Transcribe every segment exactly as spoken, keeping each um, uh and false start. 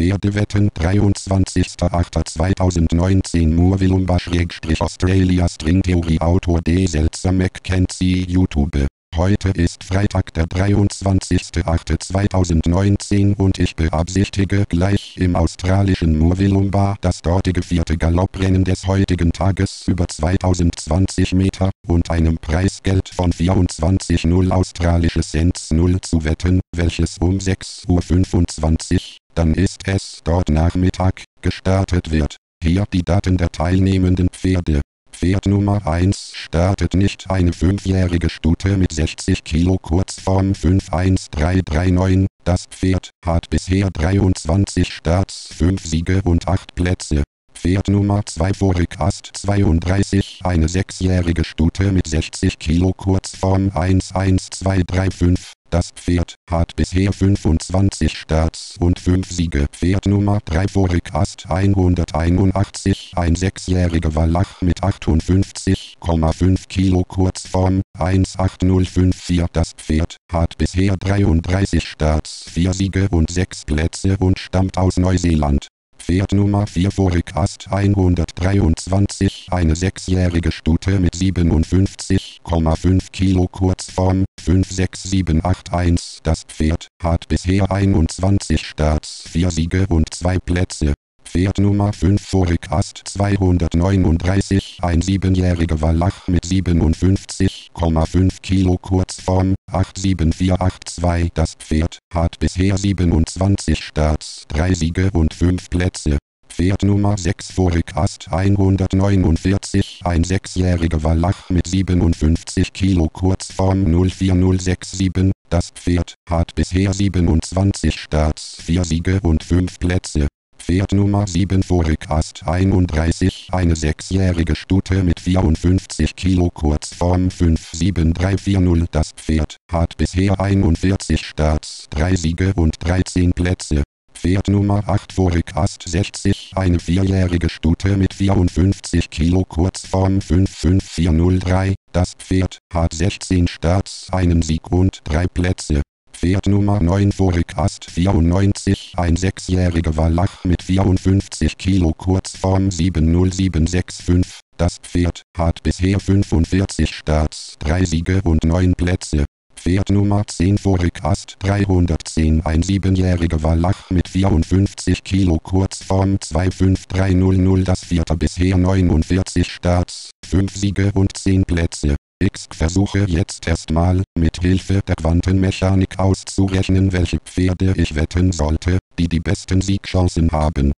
Pferdewetten dreiundzwanzigster achter zweitausendneunzehn Murwillumbah-Australia Stringtheorie Autor D. Selzer-McKenzie YouTube. Heute ist Freitag der dreiundzwanzigster achter zweitausendneunzehn und ich beabsichtige gleich im australischen Murwillumbah das dortige vierte Galopprennen des heutigen Tages über zweitausendzwanzig Meter und einem Preisgeld von vierundzwanzig Komma null australische Cent null zu wetten, welches um sechs Uhr fünfundzwanzig, dann ist es dort Nachmittag, gestartet wird. Hier die Daten der teilnehmenden Pferde. Pferd Nummer eins startet nicht eine fünfjährige Stute mit sechzig Kilo Kurzform fünf eins drei drei neun. Das Pferd hat bisher dreiundzwanzig Starts, fünf Siege und acht Plätze. Pferd Nummer zwei vorig Ast zweiunddreißig, eine sechsjährige Stute mit sechzig Kilo Kurzform eins eins zwei drei fünf. Das Pferd hat bisher fünfundzwanzig Starts und fünf Siege. Pferd Nummer drei vorig Ast hunderteinundachtzig, ein sechsjähriger Wallach mit achtundfünfzig Komma fünf Kilo Kurzform eins acht null fünf vier. Das Pferd hat bisher dreiunddreißig Starts, vier Siege und sechs Plätze und stammt aus Neuseeland. Pferd Nummer vier vorig Ast hundertdreiundzwanzig, eine sechsjährige Stute mit siebenundfünfzig Komma fünf Kilo Kurzform fünf sechs sieben acht eins. Das Pferd hat bisher einundzwanzig Starts, vier Siege und zwei Plätze. Pferd Nummer fünf vorig Ast zweihundertneununddreißig, ein siebenjähriger Wallach mit siebenundfünfzig Komma fünf Kilo Kurzform acht sieben vier acht zwei. Das Pferd hat bisher siebenundzwanzig Starts, drei Siege und fünf Plätze. Pferd Nummer sechs vorig Ast hundertneunundvierzig, ein sechsjähriger Wallach mit siebenundfünfzig Kilo Kurzform null vier null sechs sieben. Das Pferd hat bisher siebenundzwanzig Starts, vier Siege und fünf Plätze. Pferd Nummer sieben vorig Ast einunddreißig, eine sechsjährige Stute mit vierundfünfzig Kilo Kurzform fünf sieben drei vier null. Das Pferd hat bisher einundvierzig Starts, drei Siege und dreizehn Plätze. Pferd Nummer acht vorig Ast sechzig, eine vierjährige Stute mit vierundfünfzig Kilo Kurzform fünf fünf vier null drei. Das Pferd hat sechzehn Starts, einen Sieg und drei Plätze. Pferd Nummer neun vorig Ast vierundneunzig, ein sechsjähriger Wallach mit vierundfünfzig Kilo Kurzform sieben null sieben sechs fünf. Das Pferd hat bisher fünfundvierzig Starts, drei Siege und neun Plätze. Pferd Nummer zehn vorig Ast dreihundertzehn, ein siebenjähriger Wallach mit vierundfünfzig Kilo Kurzform zwei fünf drei null null. Das Pferd hat bisher neunundvierzig Starts, fünf Siege und zehn Plätze. Ich versuche jetzt erstmal, mit Hilfe der Quantenmechanik auszurechnen, welche Pferde ich wetten sollte, die die besten Siegchancen haben.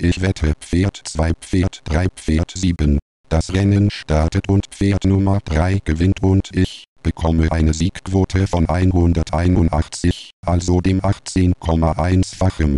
Ich wette Pferd zwei, Pferd drei, Pferd sieben. Das Rennen startet und Pferd Nummer drei gewinnt und ich bekomme eine Siegquote von hunderteinundachtzig, also dem achtzehn Komma eins-fachen.